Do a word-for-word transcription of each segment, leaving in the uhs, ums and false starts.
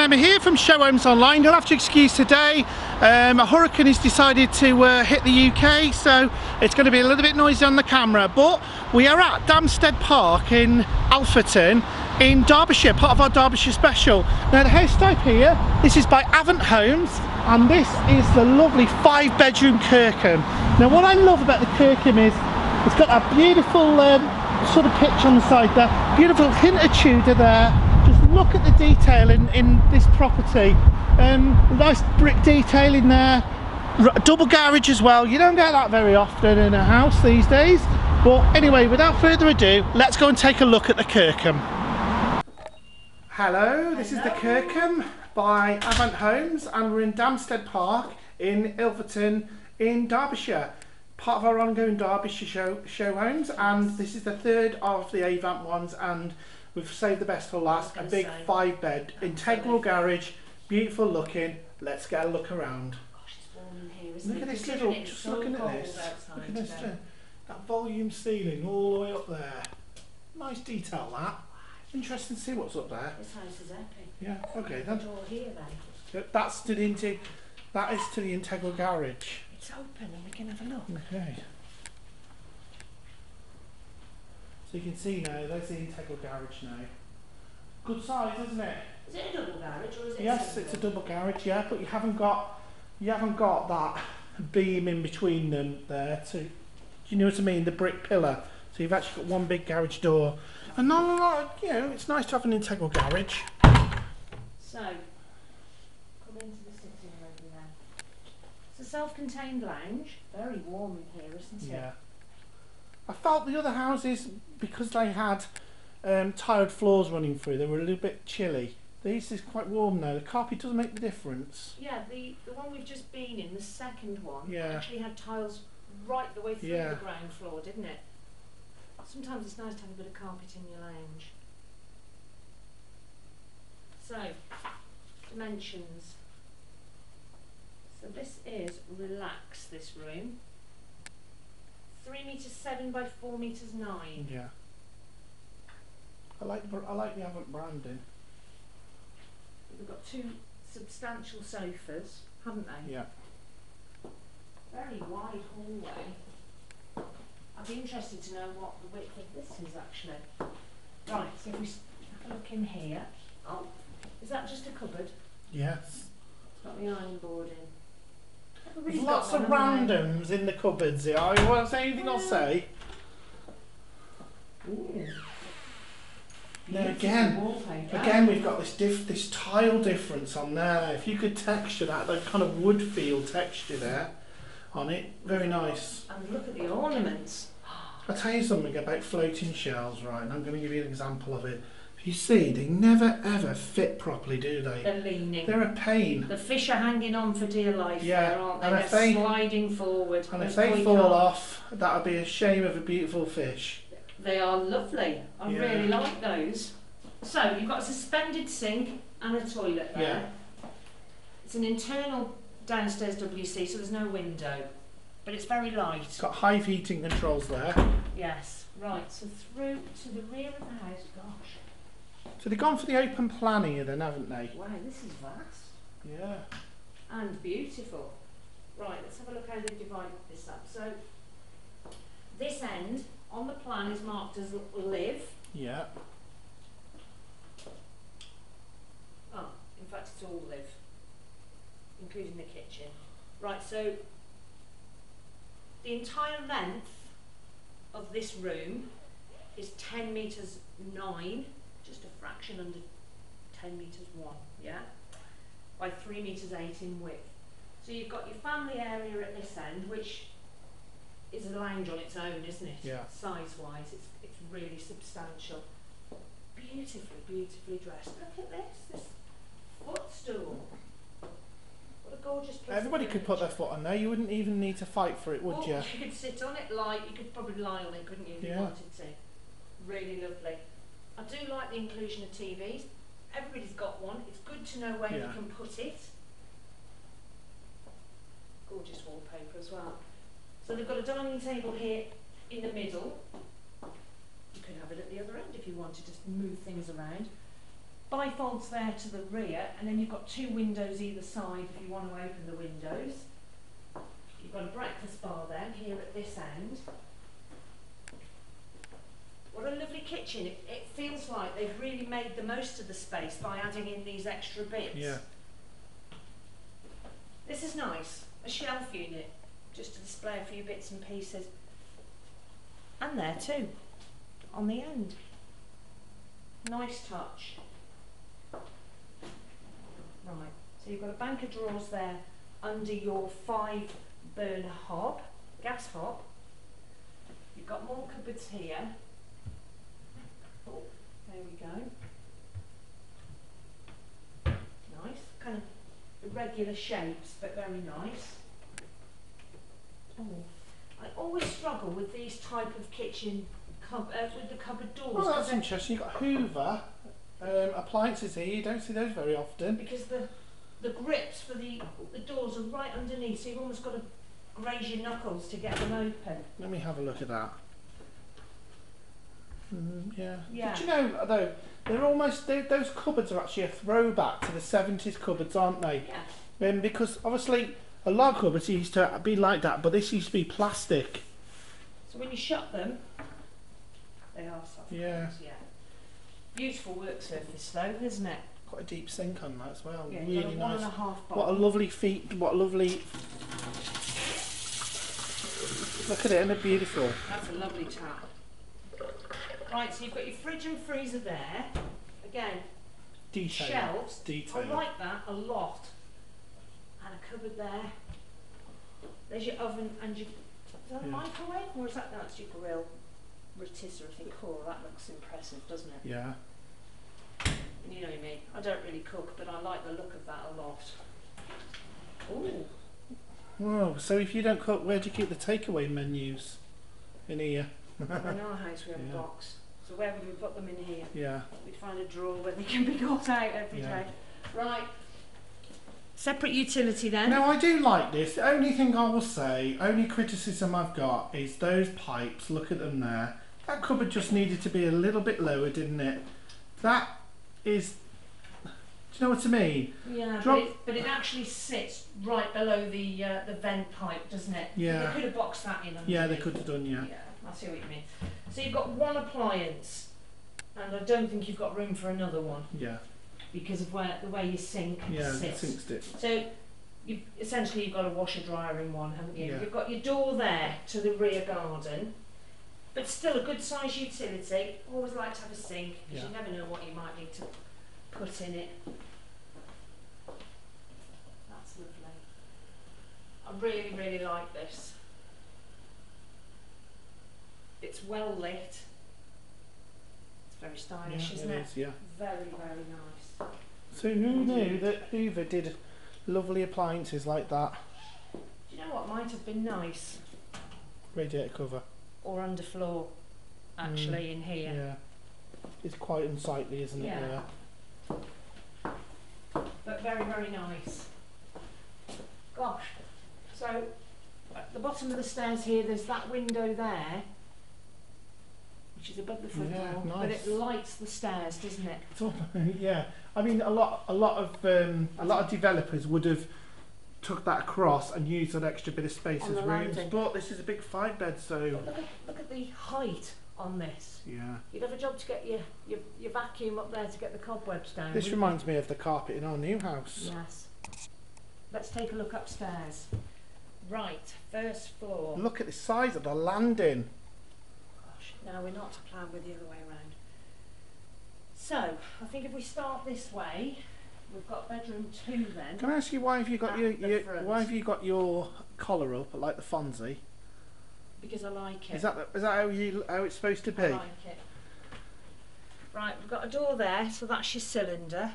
Emma here from Show Homes Online. You'll have to excuse today, um, a hurricane has decided to uh, hit the U K, so it's going to be a little bit noisy on the camera, but we are at Damstead Park in Alfreton in Derbyshire, part of our Derbyshire special. Now the house type here, this is by Avant Homes, and this is the lovely five bedroom Kirkham. Now what I love about the Kirkham is it's got that beautiful um, sort of pitch on the side there, beautiful hint of Tudor there. Look at the detail in, in this property. Um, nice brick detail in there, R double garage as well. You don't get that very often in a house these days. But anyway, without further ado, let's go and take a look at the Kirkham. Hello, this Hello. is the Kirkham by Avant Homes, and we're in Damstead Park in Ilverton in Derbyshire. Part of our ongoing Derbyshire show, show homes, and this is the third of the Avant ones, and we've saved the best for last. A big five bed, integral garage, beautiful looking. Let's get a look around. Gosh, it's warm in here, isn't it? Look at this little, just looking at this. Look at this, that volume ceiling all the way up there. Nice detail that. Interesting to see what's up there. This house is epic. Yeah, okay then. That's to the into, that is to the integral garage. It's open and we can have a look. Okay. So you can see now, there's the integral garage now. Good size, isn't it? Is it a double garage or is it? Yes, a it's a double garage, yeah, but you haven't got you haven't got that beam in between them there to, you know what I mean, the brick pillar. So you've actually got one big garage door. And not a lot, you know, it's nice to have an integral garage. So come into the sitting room now. It's a self-contained lounge, very warm in here, isn't it? Yeah. I felt the other houses, because they had um, tiled floors running through, they were a little bit chilly. These is quite warm now. The carpet doesn't make the difference. Yeah, the, the one we've just been in, the second one, yeah, actually had tiles right the way through, yeah, the ground floor, didn't it? Sometimes it's nice to have a bit of carpet in your lounge. So, dimensions. So this is relax, this room. Three meters seven by four meters nine. Yeah. I like I like the Avant branding. We've got two substantial sofas, haven't they? Yeah. Very wide hallway. I'd be interested to know what the width of this is actually. Right. So if we have a look in here. Oh, is that just a cupboard? Yes. It's got the iron board in. There's lots of randoms in the cupboards here. I won't say anything, I'll say. Ooh. Now again, again we've got this diff, this tile difference on there. If you could texture that, that kind of wood feel texture there on it, very nice. And look at the ornaments. I'll tell you something about floating shells, right, and I'm going to give you an example of it. You see, they never ever fit properly, do they? They're leaning. They're a pain. The fish are hanging on for dear life, yeah, there, aren't they? And if They're they, sliding forward. And if they fall on. off, that would be a shame of a beautiful fish. They are lovely. I yeah. really like those. So, you've got a suspended sink and a toilet there. Yeah. It's an internal downstairs W C, so there's no window. But it's very light. It's got high heating controls there. Yes, right. So, through to the rear of the house, gosh. So they've gone for the open plan here then, haven't they? Wow, this is vast. Yeah. And beautiful. Right, let's have a look how they've divided this up. So, this end on the plan is marked as live. Yeah. Oh, in fact it's all live, including the kitchen. Right, so the entire length of this room is ten metres nine. Just a fraction under ten metres one, yeah, by three metres eight in width. So you've got your family area at this end, which is a lounge on its own, isn't it? Yeah. Size-wise, it's, it's really substantial. Beautifully, beautifully dressed. Look at this, this footstool. What a gorgeous piece. Everybody could put their foot on there. You wouldn't even need to fight for it, would oh, you? You could sit on it, lie, you could probably lie on it, couldn't you, if yeah. you wanted to. Really lovely. I do like the inclusion of T Vs. Everybody's got one. It's good to know where yeah. you can put it. Gorgeous wallpaper as well. So they've got a dining table here in the middle. You could have it at the other end if you wanted to move things around. bifolds there to the rear, and then you've got two windows either side if you want to open the windows. You've got a breakfast bar then here at this end. What a lovely kitchen. It, it feels like they've really made the most of the space by adding in these extra bits. Yeah. This is nice. A shelf unit, just to display a few bits and pieces. And there too, on the end. Nice touch. Right, so you've got a bank of drawers there under your five burner hob, gas hob. You've got more cupboards here. Oh, there we go. Nice, kind of irregular shapes, but very nice. Oh, I always struggle with these type of kitchen cupboard, uh, with the cupboard doors. Oh, that's interesting. You've got Hoover um, appliances here. You don't see those very often because the the grips for the the doors are right underneath, so you've almost got to graze your knuckles to get them open. Let me have a look at that. Mm, yeah. yeah. Did you know though? They're almost they're, those cupboards are actually a throwback to the seventies cupboards, aren't they? Yeah. Um, because obviously a lot of cupboards used to be like that, but this used to be plastic. So when you shut them, they are soft. Yeah. Cupboards, yeah. Beautiful work surface though, isn't it? Quite a deep sink on that as well. Yeah. Really got a one nice. And a half bottom. What a lovely feet. What a lovely. Look at it, and they're beautiful. That's a lovely tap. Right, so you've got your fridge and freezer there. Again, detail. Shelves. Detail. I like that a lot. And a cupboard there. There's your oven and your. Is that a yeah. microwave or is that that's your grill? Rotisserie, I think. Oh, that looks impressive, doesn't it? Yeah. You know me. I don't really cook, but I like the look of that a lot. Ooh. Whoa. So if you don't cook, where do you keep the takeaway menus? In here. In our house we have yeah. a box, so where would we put them in here? Yeah. We'd find a drawer where they can be got out every yeah. day. Right. Separate utility then. No, I do like this. The only thing I will say, only criticism I've got is those pipes, look at them there. That cupboard just needed to be a little bit lower, didn't it? That is, do you know what I mean? Yeah, Drop... but, it, but it actually sits right below the uh, the vent pipe, doesn't it? Yeah. They could have boxed that in. Yeah, they could have done, yeah. yeah. I see what you mean. So you've got one appliance, and I don't think you've got room for another one. Yeah. Because of where the way your sink yeah, sits. Yeah, sinks it. So you essentially you've got a washer dryer in one, haven't you? Yeah. You've got your door there to the rear garden, but still a good size utility. Always like to have a sink because yeah. you never know what you might need to put in it. That's lovely. I really, really like this. It's well lit. It's very stylish, yeah, isn't it? It is, yeah. Very, very nice. So who knew that Hoover did lovely appliances like that? Do you know what might have been nice? Radiator cover. Or underfloor, actually, mm, in here. Yeah. It's quite unsightly, isn't yeah. it? Yeah. But very, very nice. Gosh. So at the bottom of the stairs here, there's that window there. Which is above the front yeah, door, nice. But it lights the stairs, doesn't it? All, yeah, I mean a lot, a lot of um, a lot of developers would have took that across and used that extra bit of space on as rooms. Landing. But this is a big five bed, so look at, look at the height on this. Yeah, you'd have a job to get your your, your vacuum up there to get the cobwebs down. This reminds you? me of the carpet in our new house. Yes, let's take a look upstairs. Right, first floor. Look at the size of the landing. No, we're not to plan with the other way around. So, I think if we start this way, we've got bedroom two then. Can I ask you why have you got your, your why have you got your collar up like the Fonzie? Because I like it. Is that the, is that how you how it's supposed to be? I like it. Right, we've got a door there, so that's your cylinder.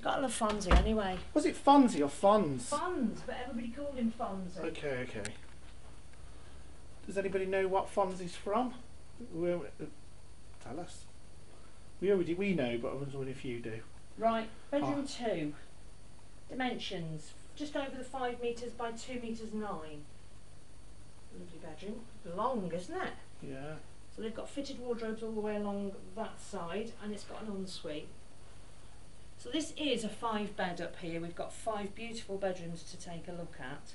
Gotta love Fonzie anyway. Was it Fonzie or Fonz? Fonz, but everybody called him Fonzie. Okay, okay. Does anybody know what Fonzie's from? We're, uh, tell us. We already we know, but I was wondering if you do. Right, bedroom oh. two. Dimensions just over the five meters by two meters nine. Lovely bedroom. Long, isn't it? Yeah. So they've got fitted wardrobes all the way along that side, and it's got an ensuite. So this is a five bed up here. We've got five beautiful bedrooms to take a look at.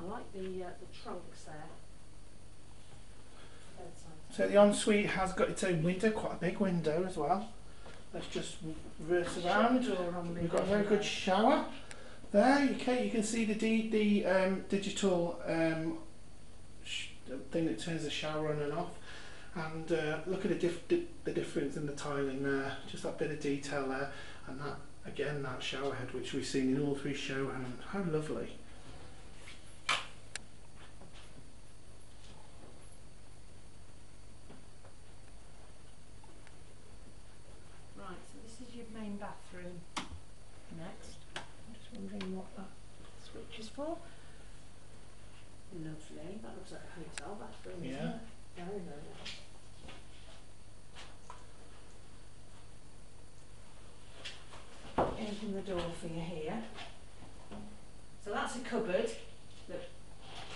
I like the, uh, the trunks there. So the ensuite has got its own window, quite a big window as well. Let's just reverse around. We've got a very good shower there. Okay, you can see the d the um, digital um, sh thing that turns the shower on and off, and uh, look at the, diff di the difference in the tiling there. Just that bit of detail there, and that again, that shower head which we've seen in all three show homes. How lovely! Bathroom next. I'm just wondering what that switch is for. Lovely. That looks like a hotel bathroom. Yeah. Isn't it? Very, very nice. Open the door for you here. So that's a cupboard that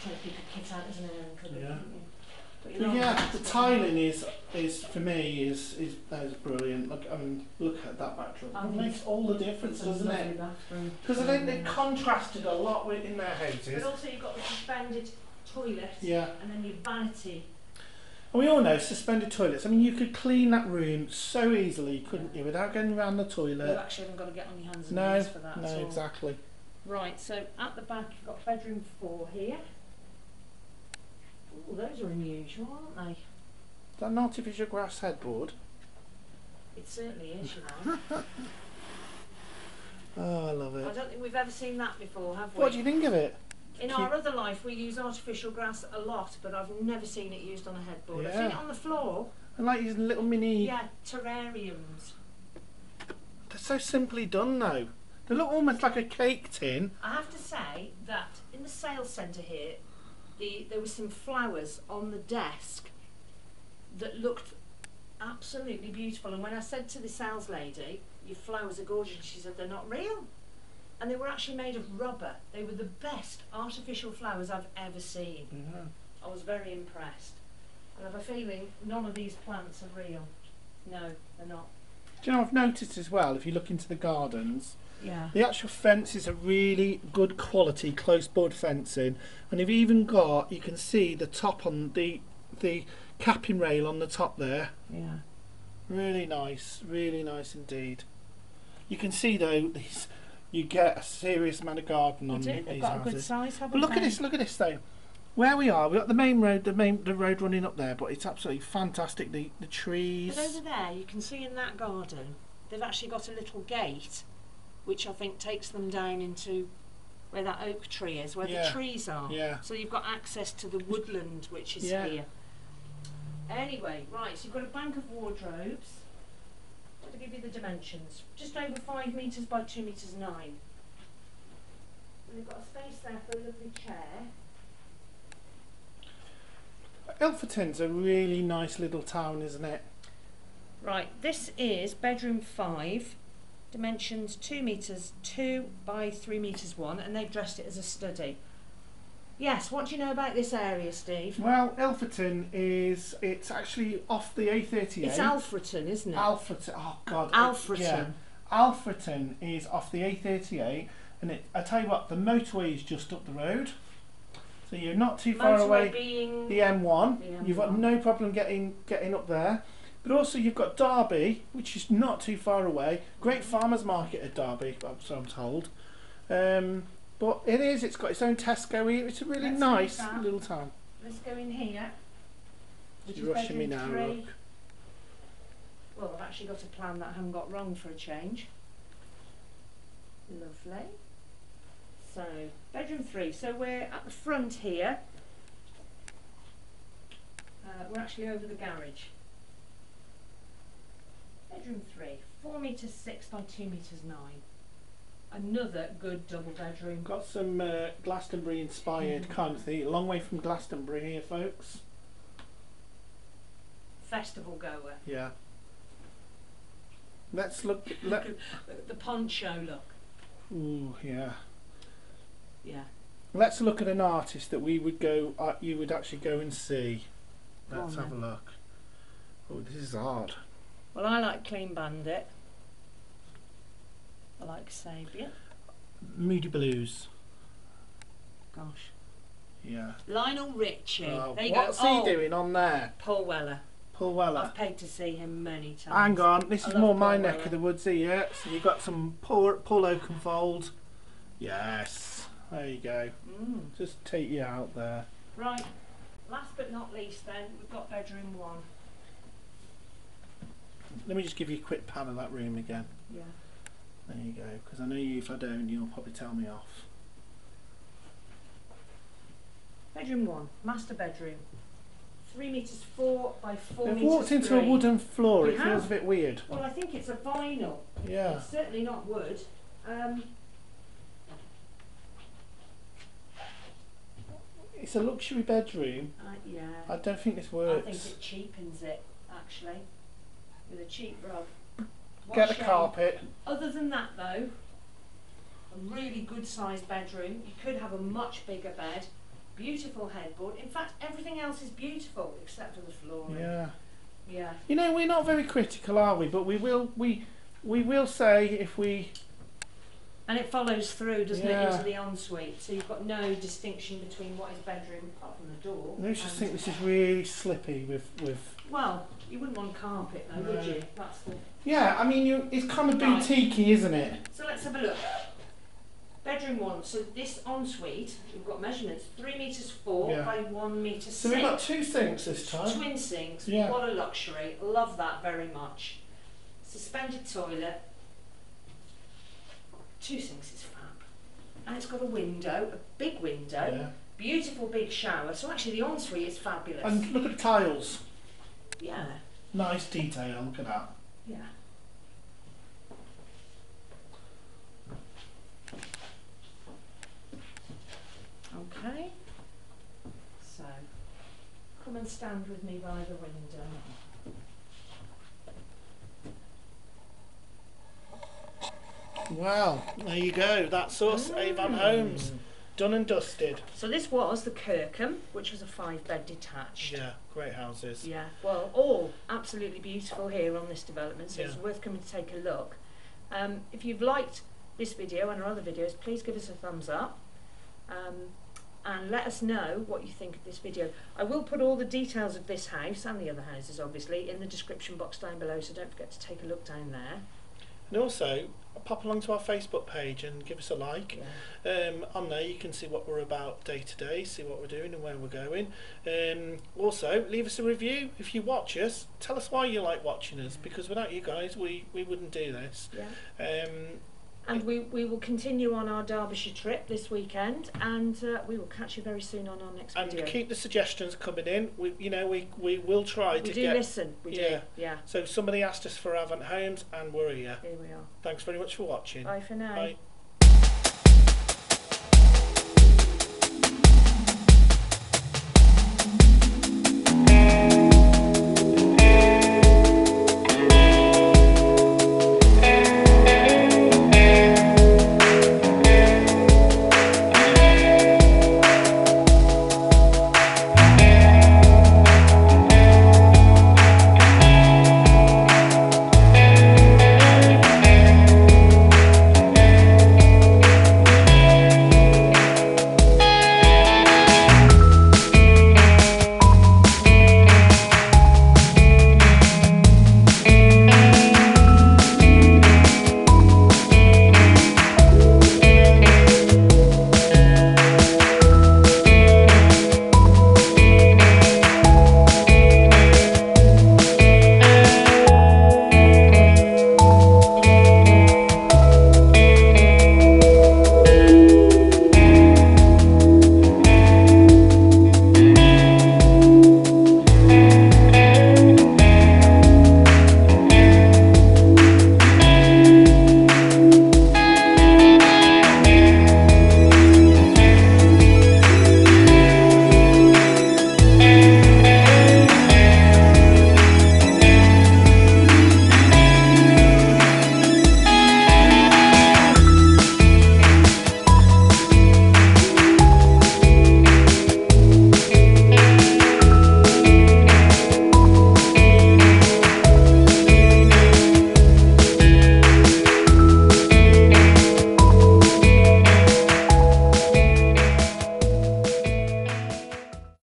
you could kit out as an airing cupboard. Yeah. But yeah, the tiling is is for me is is that is brilliant. Look, I mean, look at that backdrop. It makes all the difference, doesn't it? Because I think they contrasted a lot with in their houses. But also, you've got the suspended toilet, yeah, and then your vanity. And we all know suspended toilets. I mean, you could clean that room so easily, couldn't yeah. you, without getting around the toilet? You actually haven't got to get on your hands and no, knees for that. No, at all. Exactly. Right. So at the back, you've got bedroom four here. Ooh, those are unusual, aren't they? Is that an artificial grass headboard? It certainly is, you know. Oh, I love it. I don't think we've ever seen that before, have we? What do you think of it? In Cute. Our other life, we use artificial grass a lot, but I've never seen it used on a headboard. Yeah. I've seen it on the floor. And like these little mini... Yeah, terrariums. They're so simply done, though. They look almost like a cake tin. I have to say that in the sales centre here, The, there were some flowers on the desk that looked absolutely beautiful, and when I said to the sales lady, your flowers are gorgeous, she said they're not real, and they were actually made of rubber. They were the best artificial flowers I've ever seen. Mm-hmm. I was very impressed, and I have a feeling none of these plants are real. No, they're not. Do you know, I've noticed as well, if you look into the gardens, yeah. The actual fences are really good quality close board fencing, and you've even got, you can see the top on the the capping rail on the top there. Yeah. Really nice, really nice indeed. You can see though, these, you get a serious amount of garden on these houses. Got a good size, haven't they? But look at this, look at this though. Where we are, we've got the main road, the main the road running up there, but it's absolutely fantastic. The the trees. But over there, you can see in that garden, they've actually got a little gate, which I think takes them down into where that oak tree is, where yeah. the trees are. Yeah. So you've got access to the woodland, which is yeah. here. Anyway, right, so you've got a bank of wardrobes. I'll give you the dimensions. Just over five metres by two metres nine. And they've got a space there for a lovely chair. Ilverton's a really nice little town, isn't it? Right, this is bedroom five, dimensions two metres two by three metres one, and they've dressed it as a study. Yes, what do you know about this area, Steve? Well, Ilverton is, it's actually off the A thirty-eight. It's Alfreton, isn't it? Alfreton, oh God. Alfreton. It, yeah. Alfreton is off the A thirty-eight, and it, I tell you what, the motorway is just up the road. So you're not too far away. Being the M one, the M one. You've got no problem getting getting up there. But also you've got Derby, which is not too far away. Great farmers market at Derby, so I'm told. Um, but it is. It's got its own Tesco here. It's a really Let's nice little town. Let's go in here. You're rushing me now. Look. Well, I've actually got a plan that I haven't got wrong for a change. Lovely. So, bedroom three. So we're at the front here. Uh, we're actually over the garage. Bedroom three, four metres six by two metres nine. Another good double bedroom. Got some uh, Glastonbury inspired kind of thing. A long way from Glastonbury here, folks. Festival goer. Yeah. Let's look. Let... the poncho look. Ooh, yeah. Yeah, Let's look at an artist that we would go, uh, you would actually go and see. Let's have a look. Oh, this is hard. Well, I like Clean Bandit. I like Saviour. Moody Blues. Gosh. Yeah. Lionel Richie. Oh, there you what's go. he oh, doing on there? Paul Weller. Paul Weller. I've paid to see him many times. Hang on, this I is more Paul my Weller. neck of the woods here. So you've got some Paul, Paul Oakenfold. Yes. There you go. Mm. Just take you out there. Right. Last but not least then, we've got bedroom one. Let me just give you a quick pan of that room again. Yeah. There you go, because I know you, if I don't, you'll probably tell me off. Bedroom one, master bedroom. Three metres four by four They've metres walked into three. a wooden floor, they it have. feels a bit weird. Well, I think it's a vinyl. Yeah. It's certainly not wood. Um, it's a luxury bedroom. Uh, yeah. I don't think this works. I think it cheapens it, actually. With a cheap rug. What Get a shame. carpet. Other than that though, a really good sized bedroom. You could have a much bigger bed, beautiful headboard. In fact, everything else is beautiful except for the flooring. Yeah. Yeah. You know, we're not very critical, are we? But we will we we will say if we And it follows through, doesn't yeah. it, into the ensuite. So you've got no distinction between what is bedroom apart from the door. I just think this is really slippy with with Well, you wouldn't want carpet though, no. would you? That's the Yeah, I mean, you, it's kind of boutique-y, isn't it? So let's have a look. Bedroom one. So this ensuite, we've got measurements, three metres four yeah. by one metre six. So we've got two sinks this time. Twin sinks. Yeah. What a luxury. Love that very much. Suspended toilet. Two sinks is fab. And it's got a window, a big window. Yeah. Beautiful big shower. So actually the ensuite is fabulous. And look at the tiles. Yeah. Nice detail. Look at that. Yeah. Okay. So, come and stand with me by the window. Well, there you go. That's us, mm. Avant Homes. Done and dusted. So this was the Kirkham, which was a five-bed detached. Yeah, great houses. Yeah, well, all absolutely beautiful here on this development, so yeah. it's worth coming to take a look. Um, if you've liked this video and our other videos, please give us a thumbs up um, and let us know what you think of this video. I will put all the details of this house and the other houses, obviously, in the description box down below, so don't forget to take a look down there. And also, pop along to our Facebook page and give us a like. Yeah. Um, on there you can see what we're about day to day, see what we're doing and where we're going. Um, also, leave us a review if you watch us. Tell us why you like watching us, because without you guys we, we wouldn't do this. Yeah. Um, and we, we will continue on our Derbyshire trip this weekend, and uh, we will catch you very soon on our next and video. And keep the suggestions coming in. We, you know, we, we will try we to do get... Listen. We yeah. do listen, yeah. So somebody asked us for Avant Homes, and we're here. Here we are. Thanks very much for watching. Bye for now. Bye.